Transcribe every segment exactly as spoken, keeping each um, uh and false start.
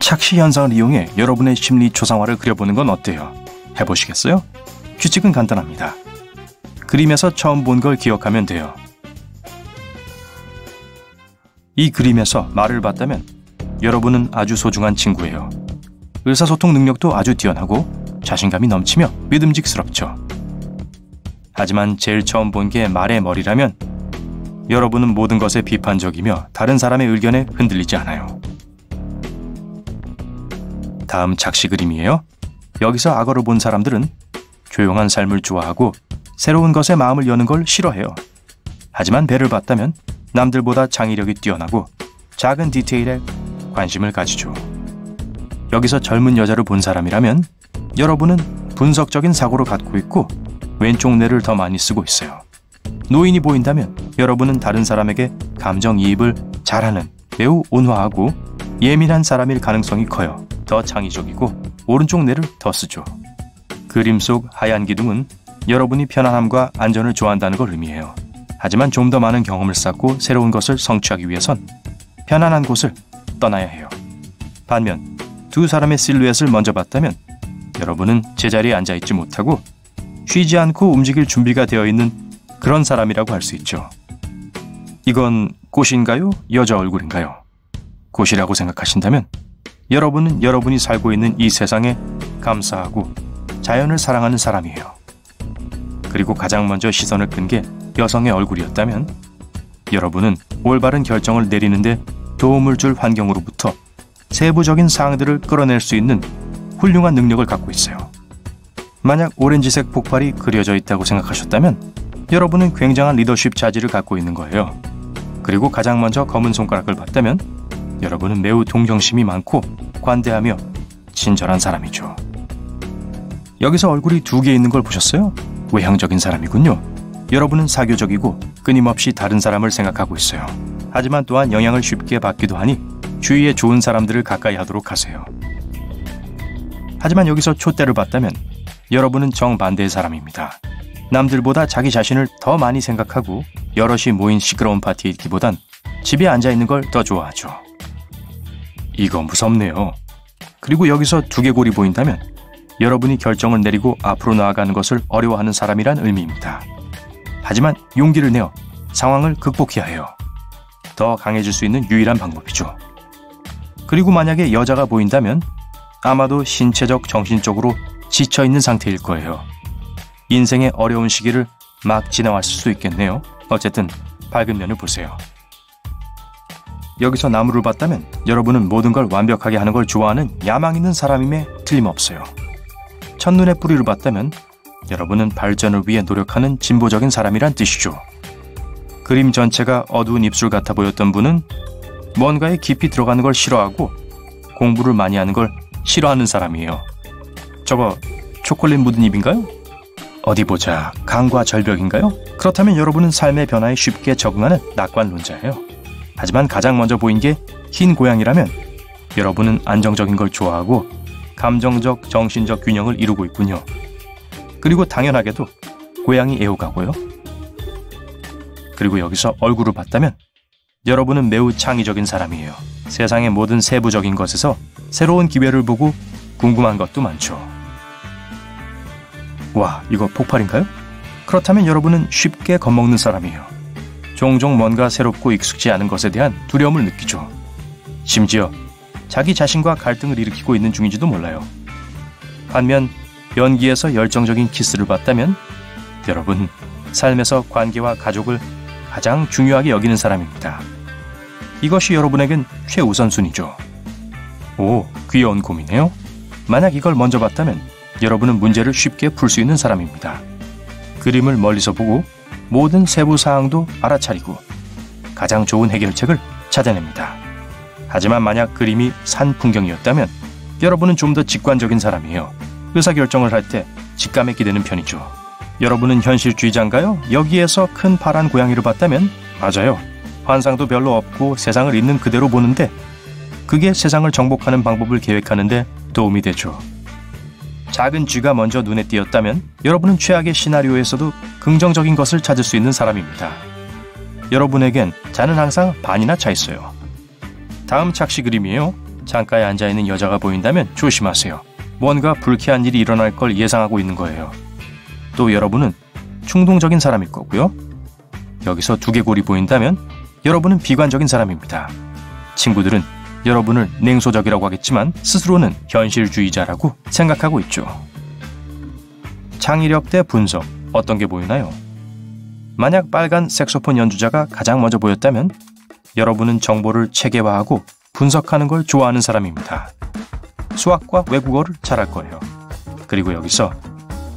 착시 현상을 이용해 여러분의 심리 초상화를 그려보는 건 어때요? 해보시겠어요? 규칙은 간단합니다. 그림에서 처음 본 걸 기억하면 돼요. 이 그림에서 말을 봤다면 여러분은 아주 소중한 친구예요. 의사소통 능력도 아주 뛰어나고 자신감이 넘치며 믿음직스럽죠. 하지만 제일 처음 본 게 말의 머리라면 여러분은 모든 것에 비판적이며 다른 사람의 의견에 흔들리지 않아요. 다음 착시 그림이에요. 여기서 악어를 본 사람들은 조용한 삶을 좋아하고 새로운 것에 마음을 여는 걸 싫어해요. 하지만 배를 봤다면 남들보다 창의력이 뛰어나고 작은 디테일에 관심을 가지죠. 여기서 젊은 여자를 본 사람이라면 여러분은 분석적인 사고를 갖고 있고 왼쪽 뇌를 더 많이 쓰고 있어요. 노인이 보인다면 여러분은 다른 사람에게 감정이입을 잘하는 매우 온화하고 예민한 사람일 가능성이 커요. 더 창의적이고 오른쪽 뇌를 더 쓰죠. 그림 속 하얀 기둥은 여러분이 편안함과 안전을 좋아한다는 걸 의미해요. 하지만 좀 더 많은 경험을 쌓고 새로운 것을 성취하기 위해선 편안한 곳을 떠나야 해요. 반면 두 사람의 실루엣을 먼저 봤다면 여러분은 제자리에 앉아있지 못하고 쉬지 않고 움직일 준비가 되어 있는 그런 사람이라고 할 수 있죠. 이건 꽃인가요? 여자 얼굴인가요? 꽃이라고 생각하신다면 여러분은 여러분이 살고 있는 이 세상에 감사하고 자연을 사랑하는 사람이에요. 그리고 가장 먼저 시선을 끈 게 여성의 얼굴이었다면 여러분은 올바른 결정을 내리는데 도움을 줄 환경으로부터 세부적인 사항들을 끌어낼 수 있는 훌륭한 능력을 갖고 있어요. 만약 오렌지색 폭발이 그려져 있다고 생각하셨다면 여러분은 굉장한 리더십 자질을 갖고 있는 거예요. 그리고 가장 먼저 검은 손가락을 봤다면 여러분은 매우 동정심이 많고 관대하며 친절한 사람이죠. 여기서 얼굴이 두 개 있는 걸 보셨어요? 외향적인 사람이군요. 여러분은 사교적이고 끊임없이 다른 사람을 생각하고 있어요. 하지만 또한 영향을 쉽게 받기도 하니 주위에 좋은 사람들을 가까이 하도록 하세요. 하지만 여기서 촛대를 봤다면 여러분은 정반대의 사람입니다. 남들보다 자기 자신을 더 많이 생각하고 여럿이 모인 시끄러운 파티에 있기보단 집에 앉아있는 걸 더 좋아하죠. 이거 무섭네요. 그리고 여기서 두개골이 보인다면 여러분이 결정을 내리고 앞으로 나아가는 것을 어려워하는 사람이란 의미입니다. 하지만 용기를 내어 상황을 극복해야 해요. 더 강해질 수 있는 유일한 방법이죠. 그리고 만약에 여자가 보인다면 아마도 신체적, 정신적으로 지쳐있는 상태일 거예요. 인생의 어려운 시기를 막 지나왔을 수도 있겠네요. 어쨌든 밝은 면을 보세요. 여기서 나무를 봤다면 여러분은 모든 걸 완벽하게 하는 걸 좋아하는 야망 있는 사람임에 틀림없어요. 첫눈의 뿌리를 봤다면 여러분은 발전을 위해 노력하는 진보적인 사람이란 뜻이죠. 그림 전체가 어두운 입술 같아 보였던 분은 뭔가에 깊이 들어가는 걸 싫어하고 공부를 많이 하는 걸 싫어하는 사람이에요. 저거 초콜릿 묻은 입인가요? 어디 보자, 강과 절벽인가요? 그렇다면 여러분은 삶의 변화에 쉽게 적응하는 낙관론자예요. 하지만 가장 먼저 보인 게 흰 고양이라면 여러분은 안정적인 걸 좋아하고 감정적, 정신적 균형을 이루고 있군요. 그리고 당연하게도 고양이 애호가고요. 그리고 여기서 얼굴을 봤다면 여러분은 매우 창의적인 사람이에요. 세상의 모든 세부적인 것에서 새로운 기회를 보고 궁금한 것도 많죠. 와, 이거 폭발인가요? 그렇다면 여러분은 쉽게 겁먹는 사람이에요. 종종 뭔가 새롭고 익숙지 않은 것에 대한 두려움을 느끼죠. 심지어 자기 자신과 갈등을 일으키고 있는 중인지도 몰라요. 반면 연기에서 열정적인 키스를 봤다면 여러분, 삶에서 관계와 가족을 가장 중요하게 여기는 사람입니다. 이것이 여러분에겐 최우선순위죠. 오, 귀여운 곰이네요. 만약 이걸 먼저 봤다면 여러분은 문제를 쉽게 풀 수 있는 사람입니다. 그림을 멀리서 보고 모든 세부 사항도 알아차리고 가장 좋은 해결책을 찾아냅니다. 하지만 만약 그림이 산 풍경이었다면 여러분은 좀 더 직관적인 사람이에요. 의사결정을 할 때 직감에 기대는 편이죠. 여러분은 현실주의자인가요? 여기에서 큰 파란 고양이를 봤다면 맞아요. 환상도 별로 없고 세상을 있는 그대로 보는데 그게 세상을 정복하는 방법을 계획하는 데 도움이 되죠. 작은 쥐가 먼저 눈에 띄었다면 여러분은 최악의 시나리오에서도 긍정적인 것을 찾을 수 있는 사람입니다. 여러분에겐 자는 항상 반이나 차 있어요. 다음 착시 그림이에요. 창가에 앉아있는 여자가 보인다면 조심하세요. 뭔가 불쾌한 일이 일어날 걸 예상하고 있는 거예요. 또 여러분은 충동적인 사람일 거고요. 여기서 두개골이 보인다면 여러분은 비관적인 사람입니다. 친구들은 여러분을 냉소적이라고 하겠지만 스스로는 현실주의자라고 생각하고 있죠. 창의력 대 분석, 어떤 게 보이나요? 만약 빨간 색소폰 연주자가 가장 먼저 보였다면 여러분은 정보를 체계화하고 분석하는 걸 좋아하는 사람입니다. 수학과 외국어를 잘할 거예요. 그리고 여기서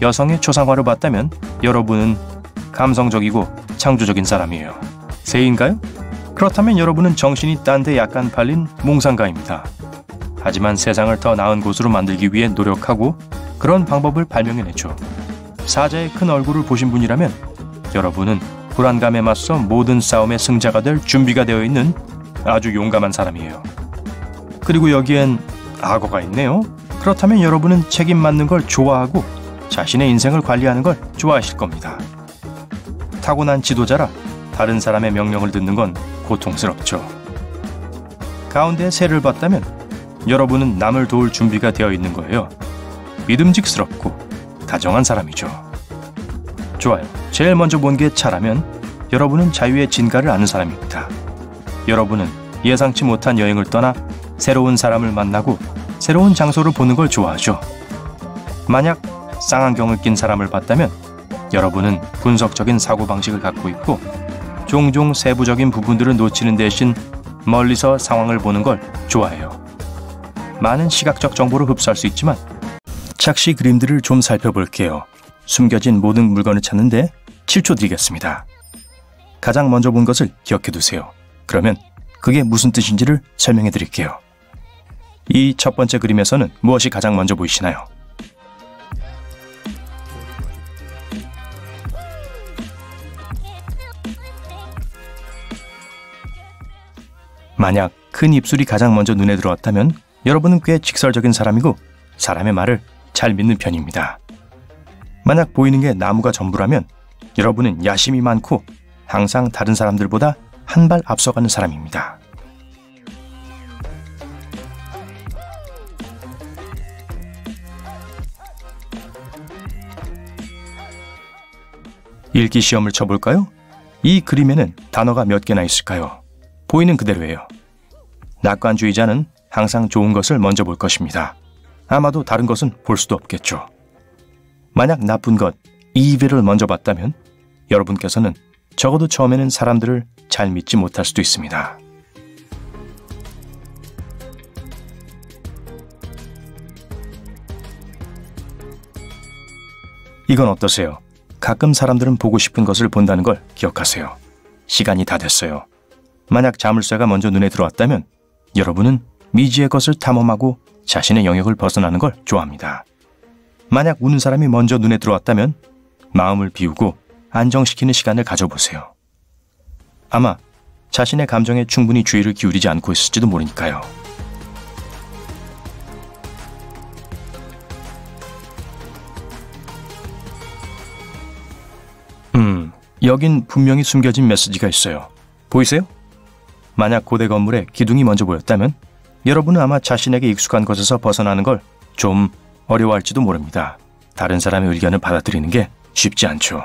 여성의 초상화를 봤다면 여러분은 감성적이고 창조적인 사람이에요. 새인가요? 그렇다면 여러분은 정신이 딴 데 약간 팔린 몽상가입니다. 하지만 세상을 더 나은 곳으로 만들기 위해 노력하고 그런 방법을 발명해냈죠. 사자의 큰 얼굴을 보신 분이라면 여러분은 불안감에 맞서 모든 싸움의 승자가 될 준비가 되어 있는 아주 용감한 사람이에요. 그리고 여기엔 악어가 있네요. 그렇다면 여러분은 책임 맡는 걸 좋아하고 자신의 인생을 관리하는 걸 좋아하실 겁니다. 타고난 지도자라 다른 사람의 명령을 듣는 건 고통스럽죠. 가운데 새를 봤다면 여러분은 남을 도울 준비가 되어 있는 거예요. 믿음직스럽고 다정한 사람이죠. 좋아요. 제일 먼저 본 게 차라면 여러분은 자유의 진가를 아는 사람입니다. 여러분은 예상치 못한 여행을 떠나 새로운 사람을 만나고 새로운 장소를 보는 걸 좋아하죠. 만약 쌍안경을 낀 사람을 봤다면 여러분은 분석적인 사고방식을 갖고 있고 종종 세부적인 부분들을 놓치는 대신 멀리서 상황을 보는 걸 좋아해요. 많은 시각적 정보를 흡수할 수 있지만 착시 그림들을 좀 살펴볼게요. 숨겨진 모든 물건을 찾는데 칠 초 드리겠습니다. 가장 먼저 본 것을 기억해 두세요. 그러면 그게 무슨 뜻인지를 설명해 드릴게요. 이 첫 번째 그림에서는 무엇이 가장 먼저 보이시나요? 만약 큰 입술이 가장 먼저 눈에 들어왔다면 여러분은 꽤 직설적인 사람이고 사람의 말을 잘 믿는 편입니다. 만약 보이는 게 나무가 전부라면 여러분은 야심이 많고 항상 다른 사람들보다 한 발 앞서가는 사람입니다. 읽기 시험을 쳐볼까요? 이 그림에는 단어가 몇 개나 있을까요? 보이는 그대로예요. 낙관주의자는 항상 좋은 것을 먼저 볼 것입니다. 아마도 다른 것은 볼 수도 없겠죠. 만약 나쁜 것, 이의를 먼저 봤다면 여러분께서는 적어도 처음에는 사람들을 잘 믿지 못할 수도 있습니다. 이건 어떠세요? 가끔 사람들은 보고 싶은 것을 본다는 걸 기억하세요. 시간이 다 됐어요. 만약 자물쇠가 먼저 눈에 들어왔다면 여러분은 미지의 것을 탐험하고 자신의 영역을 벗어나는 걸 좋아합니다. 만약 우는 사람이 먼저 눈에 들어왔다면 마음을 비우고 안정시키는 시간을 가져보세요. 아마 자신의 감정에 충분히 주의를 기울이지 않고 있을지도 모르니까요. 음, 여긴 분명히 숨겨진 메시지가 있어요. 보이세요? 만약 고대 건물의 기둥이 먼저 보였다면 여러분은 아마 자신에게 익숙한 것에서 벗어나는 걸 좀 어려워할지도 모릅니다. 다른 사람의 의견을 받아들이는 게 쉽지 않죠.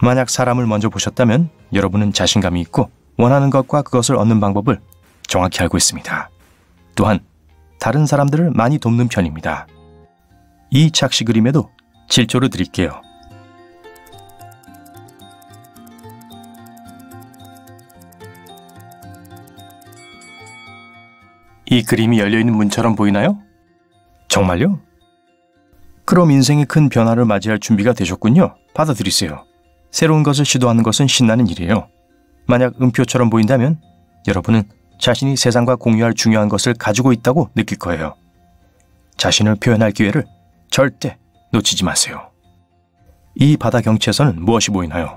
만약 사람을 먼저 보셨다면 여러분은 자신감이 있고 원하는 것과 그것을 얻는 방법을 정확히 알고 있습니다. 또한 다른 사람들을 많이 돕는 편입니다. 이 착시 그림에도 칠 초를 드릴게요. 이 그림이 열려있는 문처럼 보이나요? 정말요? 그럼 인생의 큰 변화를 맞이할 준비가 되셨군요. 받아들이세요. 새로운 것을 시도하는 것은 신나는 일이에요. 만약 음표처럼 보인다면 여러분은 자신이 세상과 공유할 중요한 것을 가지고 있다고 느낄 거예요. 자신을 표현할 기회를 절대 놓치지 마세요. 이 바다 경치에서는 무엇이 보이나요?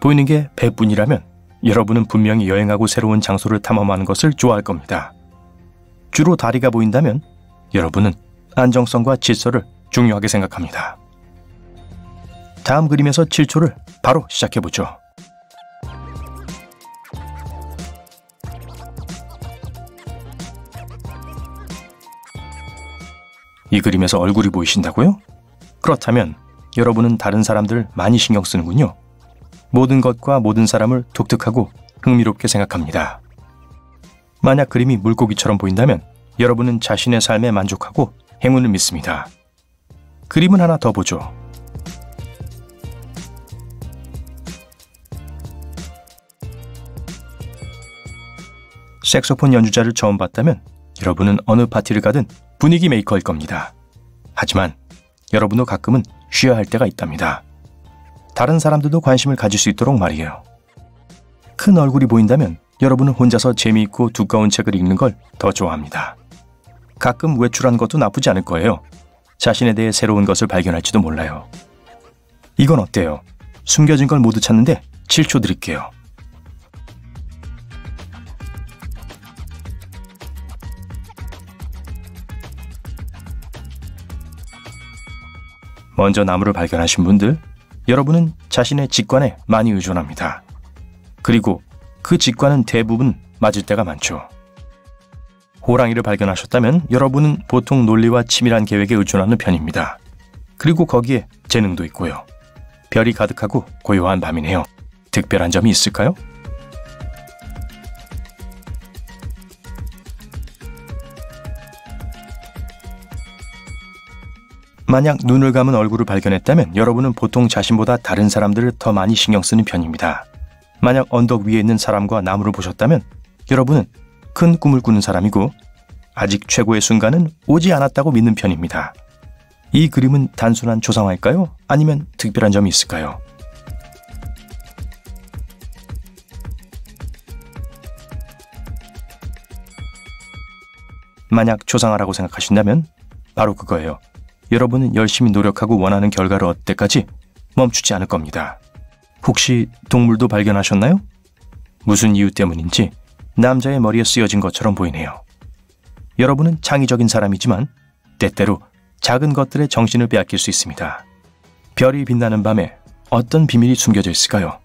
보이는 게 배뿐이라면 여러분은 분명히 여행하고 새로운 장소를 탐험하는 것을 좋아할 겁니다. 주로 다리가 보인다면 여러분은 안정성과 질서를 중요하게 생각합니다. 다음 그림에서 칠 초를 바로 시작해보죠. 이 그림에서 얼굴이 보이신다고요? 그렇다면 여러분은 다른 사람들 많이 신경 쓰는군요. 모든 것과 모든 사람을 독특하고 흥미롭게 생각합니다. 만약 그림이 물고기처럼 보인다면 여러분은 자신의 삶에 만족하고 행운을 믿습니다. 그림은 하나 더 보죠. 색소폰 연주자를 처음 봤다면 여러분은 어느 파티를 가든 분위기 메이커일 겁니다. 하지만 여러분도 가끔은 쉬어야 할 때가 있답니다. 다른 사람들도 관심을 가질 수 있도록 말이에요. 큰 얼굴이 보인다면 여러분은 혼자서 재미있고 두꺼운 책을 읽는 걸 더 좋아합니다. 가끔 외출한 것도 나쁘지 않을 거예요. 자신에 대해 새로운 것을 발견할지도 몰라요. 이건 어때요? 숨겨진 걸 모두 찾는데 칠 초 드릴게요. 먼저 나무를 발견하신 분들, 여러분은 자신의 직관에 많이 의존합니다. 그리고 그 직관은 대부분 맞을 때가 많죠. 호랑이를 발견하셨다면 여러분은 보통 논리와 치밀한 계획에 의존하는 편입니다. 그리고 거기에 재능도 있고요. 별이 가득하고 고요한 밤이네요. 특별한 점이 있을까요? 만약 눈을 감은 얼굴을 발견했다면 여러분은 보통 자신보다 다른 사람들을 더 많이 신경 쓰는 편입니다. 만약 언덕 위에 있는 사람과 나무를 보셨다면 여러분은 큰 꿈을 꾸는 사람이고 아직 최고의 순간은 오지 않았다고 믿는 편입니다. 이 그림은 단순한 조상화일까요? 아니면 특별한 점이 있을까요? 만약 조상화라고 생각하신다면 바로 그거예요. 여러분은 열심히 노력하고 원하는 결과를 얻을 때까지 멈추지 않을 겁니다. 혹시 동물도 발견하셨나요? 무슨 이유 때문인지 남자의 머리에 쓰여진 것처럼 보이네요. 여러분은 창의적인 사람이지만 때때로 작은 것들에 정신을 빼앗길 수 있습니다. 별이 빛나는 밤에 어떤 비밀이 숨겨져 있을까요?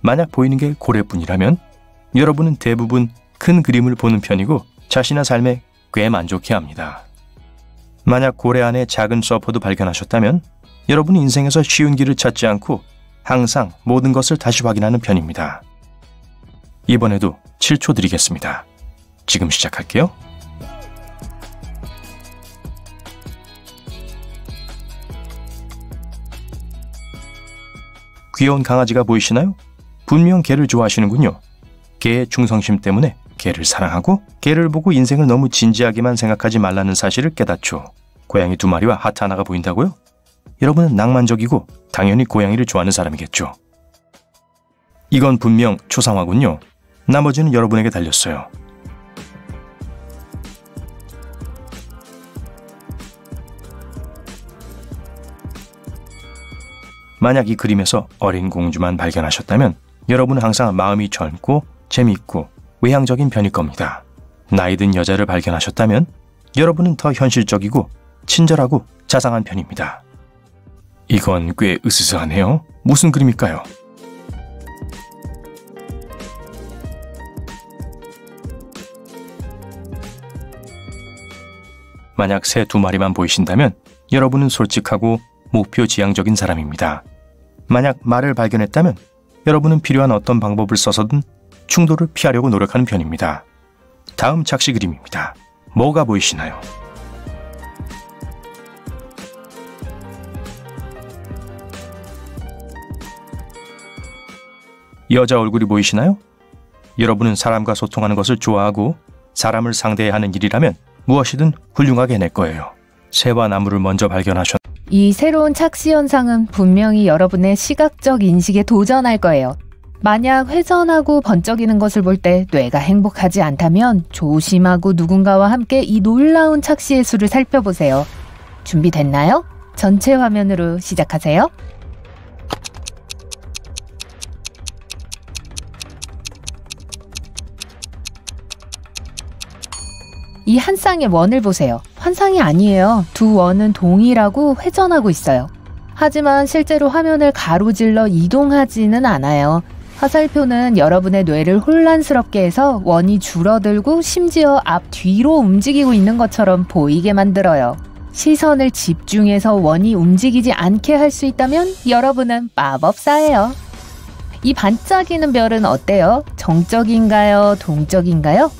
만약 보이는 게 고래뿐이라면 여러분은 대부분 큰 그림을 보는 편이고 자신의 삶에 꽤 만족해합니다. 만약 고래 안에 작은 서퍼도 발견하셨다면 여러분은 인생에서 쉬운 길을 찾지 않고 항상 모든 것을 다시 확인하는 편입니다. 이번에도 칠 초 드리겠습니다. 지금 시작할게요. 귀여운 강아지가 보이시나요? 분명 개를 좋아하시는군요. 개의 충성심 때문에 개를 사랑하고 개를 보고 인생을 너무 진지하게만 생각하지 말라는 사실을 깨닫죠. 고양이 두 마리와 하트 하나가 보인다고요? 여러분은 낭만적이고 당연히 고양이를 좋아하는 사람이겠죠. 이건 분명 초상화군요. 나머지는 여러분에게 달렸어요. 만약 이 그림에서 어린 공주만 발견하셨다면 여러분은 항상 마음이 젊고 재미있고 외향적인 편일 겁니다. 나이 든 여자를 발견하셨다면 여러분은 더 현실적이고 친절하고 자상한 편입니다. 이건 꽤 으스스하네요. 무슨 그림일까요? 만약 새 두 마리만 보이신다면 여러분은 솔직하고 목표 지향적인 사람입니다. 만약 말을 발견했다면 여러분은 필요한 어떤 방법을 써서든 충돌을 피하려고 노력하는 편입니다. 다음 착시 그림입니다. 뭐가 보이시나요? 여자 얼굴이 보이시나요? 여러분은 사람과 소통하는 것을 좋아하고 사람을 상대해야 하는 일이라면 무엇이든 훌륭하게 해낼 거예요. 새와 나무를 먼저 발견하셨 이 새로운 착시 현상은 분명히 여러분의 시각적 인식에 도전할 거예요. 만약 회전하고 번쩍이는 것을 볼 때 뇌가 행복하지 않다면 조심하고 누군가와 함께 이 놀라운 착시 예술을 살펴보세요. 준비됐나요? 전체 화면으로 시작하세요. 이 한 쌍의 원을 보세요. 환상이 아니에요. 두 원은 동일하고 회전하고 있어요. 하지만 실제로 화면을 가로질러 이동하지는 않아요. 화살표는 여러분의 뇌를 혼란스럽게 해서 원이 줄어들고 심지어 앞뒤로 움직이고 있는 것처럼 보이게 만들어요. 시선을 집중해서 원이 움직이지 않게 할 수 있다면 여러분은 마법사예요. 이 반짝이는 별은 어때요? 정적인가요? 동적인가요?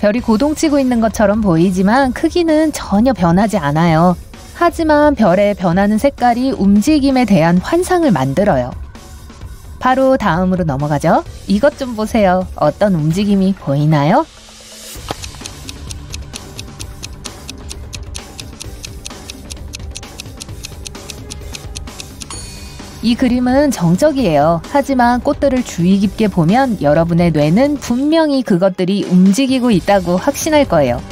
별이 고동치고 있는 것처럼 보이지만 크기는 전혀 변하지 않아요. 하지만 별의 변하는 색깔이 움직임에 대한 환상을 만들어요. 바로 다음으로 넘어가죠. 이것 좀 보세요. 어떤 움직임이 보이나요? 이 그림은 정적이에요. 하지만 꽃들을 주의 깊게 보면 여러분의 뇌는 분명히 그것들이 움직이고 있다고 확신할 거예요.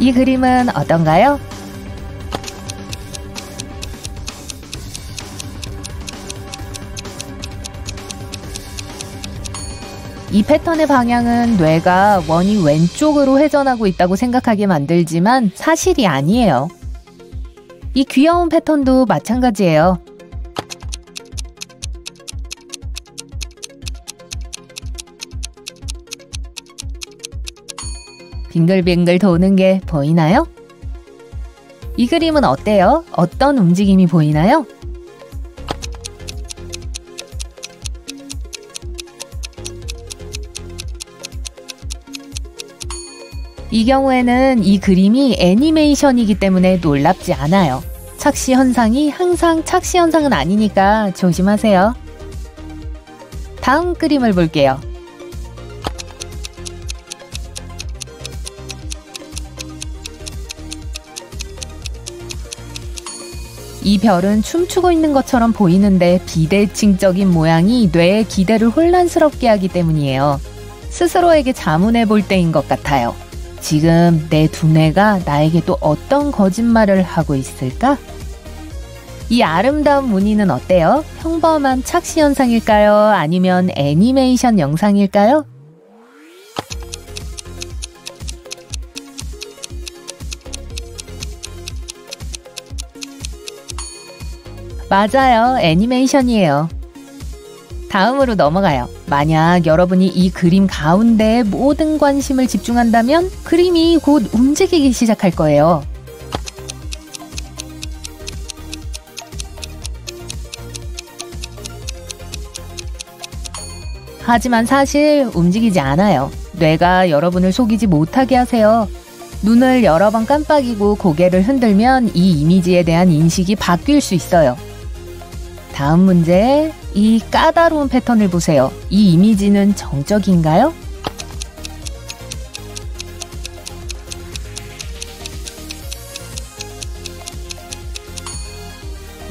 이 그림은 어떤가요? 이 패턴의 방향은 뇌가 원이 왼쪽으로 회전하고 있다고 생각하게 만들지만 사실이 아니에요. 이 귀여운 패턴도 마찬가지예요. 빙글빙글 도는 게 보이나요? 이 그림은 어때요? 어떤 움직임이 보이나요? 이 경우에는 이 그림이 애니메이션이기 때문에 놀랍지 않아요. 착시 현상이 항상 착시 현상은 아니니까 조심하세요. 다음 그림을 볼게요. 이 별은 춤추고 있는 것처럼 보이는데 비대칭적인 모양이 뇌의 기대를 혼란스럽게 하기 때문이에요. 스스로에게 자문해 볼 때인 것 같아요. 지금 내 두뇌가 나에게 또 어떤 거짓말을 하고 있을까? 이 아름다운 무늬는 어때요? 평범한 착시 현상일까요? 아니면 애니메이션 영상일까요? 맞아요. 애니메이션이에요. 다음으로 넘어가요. 만약 여러분이 이 그림 가운데에 모든 관심을 집중한다면 그림이 곧 움직이기 시작할 거예요. 하지만 사실 움직이지 않아요. 뇌가 여러분을 속이지 못하게 하세요. 눈을 여러 번 깜빡이고 고개를 흔들면 이 이미지에 대한 인식이 바뀔 수 있어요. 다음 문제, 이 까다로운 패턴을 보세요. 이 이미지는 정적인가요?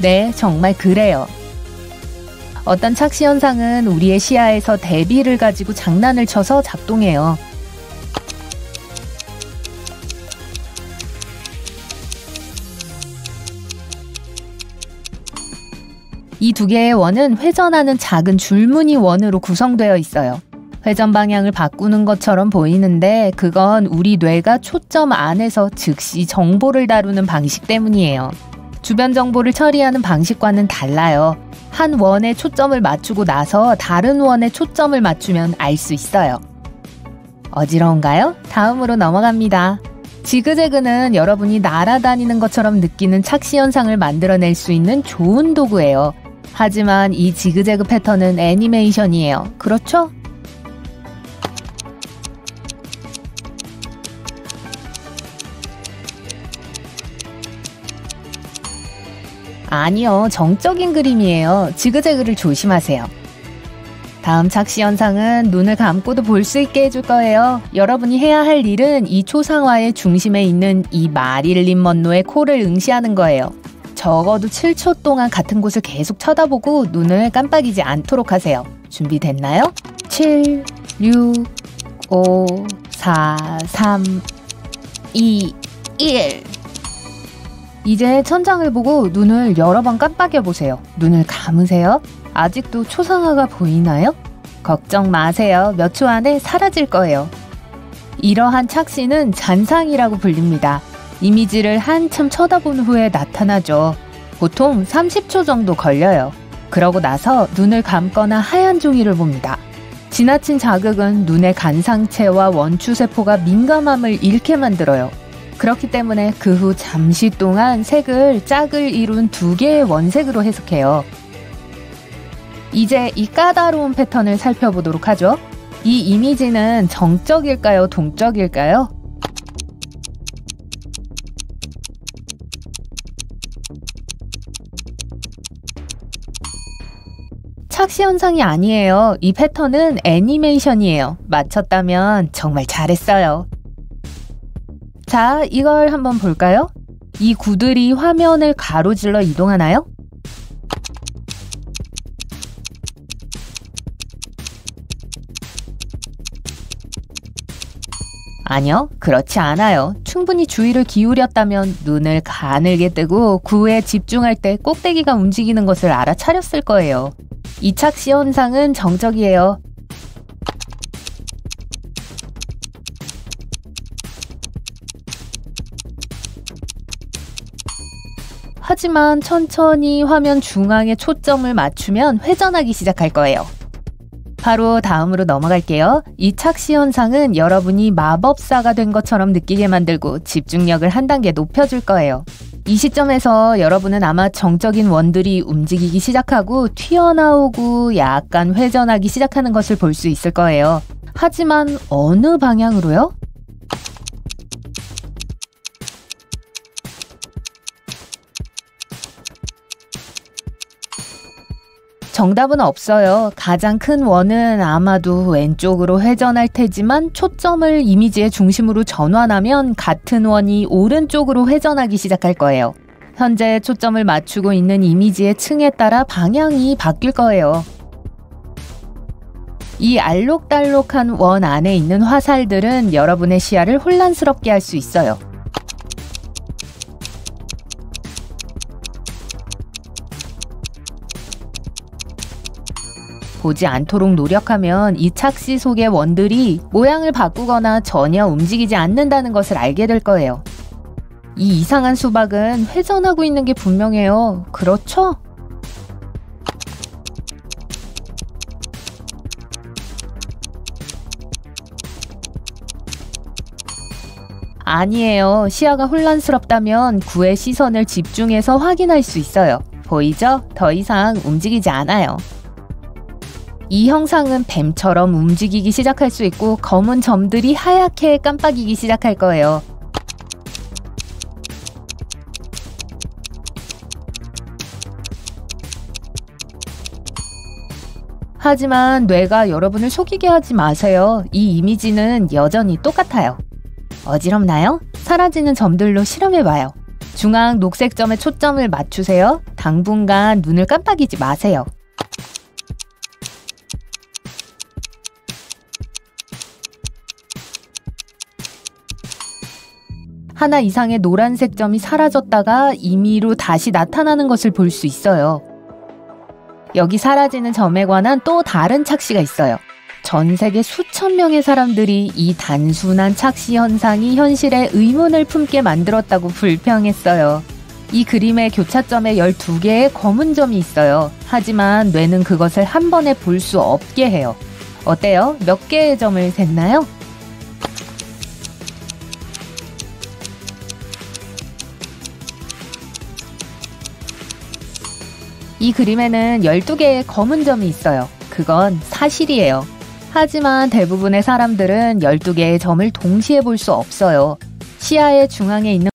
네, 정말 그래요. 어떤 착시 현상은 우리의 시야에서 대비를 가지고 장난을 쳐서 작동해요. 이 두 개의 원은 회전하는 작은 줄무늬 원으로 구성되어 있어요. 회전 방향을 바꾸는 것처럼 보이는데 그건 우리 뇌가 초점 안에서 즉시 정보를 다루는 방식 때문이에요. 주변 정보를 처리하는 방식과는 달라요. 한 원에 초점을 맞추고 나서 다른 원에 초점을 맞추면 알 수 있어요. 어지러운가요? 다음으로 넘어갑니다. 지그재그는 여러분이 날아다니는 것처럼 느끼는 착시 현상을 만들어낼 수 있는 좋은 도구예요. 하지만 이 지그재그 패턴은 애니메이션이에요. 그렇죠? 아니요, 정적인 그림이에요. 지그재그를 조심하세요. 다음 착시 현상은 눈을 감고도 볼 수 있게 해줄 거예요. 여러분이 해야 할 일은 이 초상화의 중심에 있는 이 마릴린 먼로의 코를 응시하는 거예요. 적어도 칠 초 동안 같은 곳을 계속 쳐다보고 눈을 깜빡이지 않도록 하세요. 준비됐나요? 칠, 육, 오, 사, 삼, 이, 일. 이제 천장을 보고 눈을 여러 번 깜빡여보세요. 눈을 감으세요. 아직도 초상화가 보이나요? 걱정 마세요. 몇 초 안에 사라질 거예요. 이러한 착시는 잔상이라고 불립니다. 이미지를 한참 쳐다본 후에 나타나죠. 보통 삼십 초 정도 걸려요. 그러고 나서 눈을 감거나 하얀 종이를 봅니다. 지나친 자극은 눈의 간상체와 원추세포가 민감함을 잃게 만들어요. 그렇기 때문에 그 후 잠시 동안 색을 짝을 이룬 두 개의 원색으로 해석해요. 이제 이 까다로운 패턴을 살펴보도록 하죠. 이 이미지는 정적일까요? 동적일까요? 착시 현상이 아니에요. 이 패턴은 애니메이션이에요. 맞췄다면 정말 잘했어요. 자, 이걸 한번 볼까요? 이 구들이 화면을 가로질러 이동하나요? 아니요, 그렇지 않아요. 충분히 주의를 기울였다면 눈을 가늘게 뜨고 구에 집중할 때 꼭대기가 움직이는 것을 알아차렸을 거예요. 이 착시 현상은 정적이에요. 하지만 천천히 화면 중앙에 초점을 맞추면 회전하기 시작할 거예요. 바로 다음으로 넘어갈게요. 이 착시 현상은 여러분이 마법사가 된 것처럼 느끼게 만들고 집중력을 한 단계 높여줄 거예요. 이 시점에서 여러분은 아마 정적인 원들이 움직이기 시작하고 튀어나오고 약간 회전하기 시작하는 것을 볼 수 있을 거예요. 하지만 어느 방향으로요? 정답은 없어요. 가장 큰 원은 아마도 왼쪽으로 회전할 테지만 초점을 이미지의 중심으로 전환하면 같은 원이 오른쪽으로 회전하기 시작할 거예요. 현재 초점을 맞추고 있는 이미지의 층에 따라 방향이 바뀔 거예요. 이 알록달록한 원 안에 있는 화살들은 여러분의 시야를 혼란스럽게 할 수 있어요. 보지 않도록 노력하면 이 착시 속의 원들이 모양을 바꾸거나 전혀 움직이지 않는다는 것을 알게 될 거예요. 이 이상한 수박은 회전하고 있는 게 분명해요. 그렇죠? 아니에요. 시야가 혼란스럽다면 구의 시선을 집중해서 확인할 수 있어요. 보이죠? 더 이상 움직이지 않아요. 이 형상은 뱀처럼 움직이기 시작할 수 있고 검은 점들이 하얗게 깜빡이기 시작할 거예요. 하지만 뇌가 여러분을 속이게 하지 마세요. 이 이미지는 여전히 똑같아요. 어지럽나요? 사라지는 점들로 실험해봐요. 중앙 녹색 점에 초점을 맞추세요. 당분간 눈을 깜빡이지 마세요. 하나 이상의 노란색 점이 사라졌다가 임의로 다시 나타나는 것을 볼 수 있어요. 여기 사라지는 점에 관한 또 다른 착시가 있어요. 전 세계 수천 명의 사람들이 이 단순한 착시 현상이 현실에 의문을 품게 만들었다고 불평했어요. 이 그림의 교차점에 열두 개의 검은 점이 있어요. 하지만 뇌는 그것을 한 번에 볼 수 없게 해요. 어때요? 몇 개의 점을 샜나요? 이 그림에는 열두 개의 검은 점이 있어요. 그건 사실이에요. 하지만 대부분의 사람들은 열두 개의 점을 동시에 볼 수 없어요. 시야의 중앙에 있는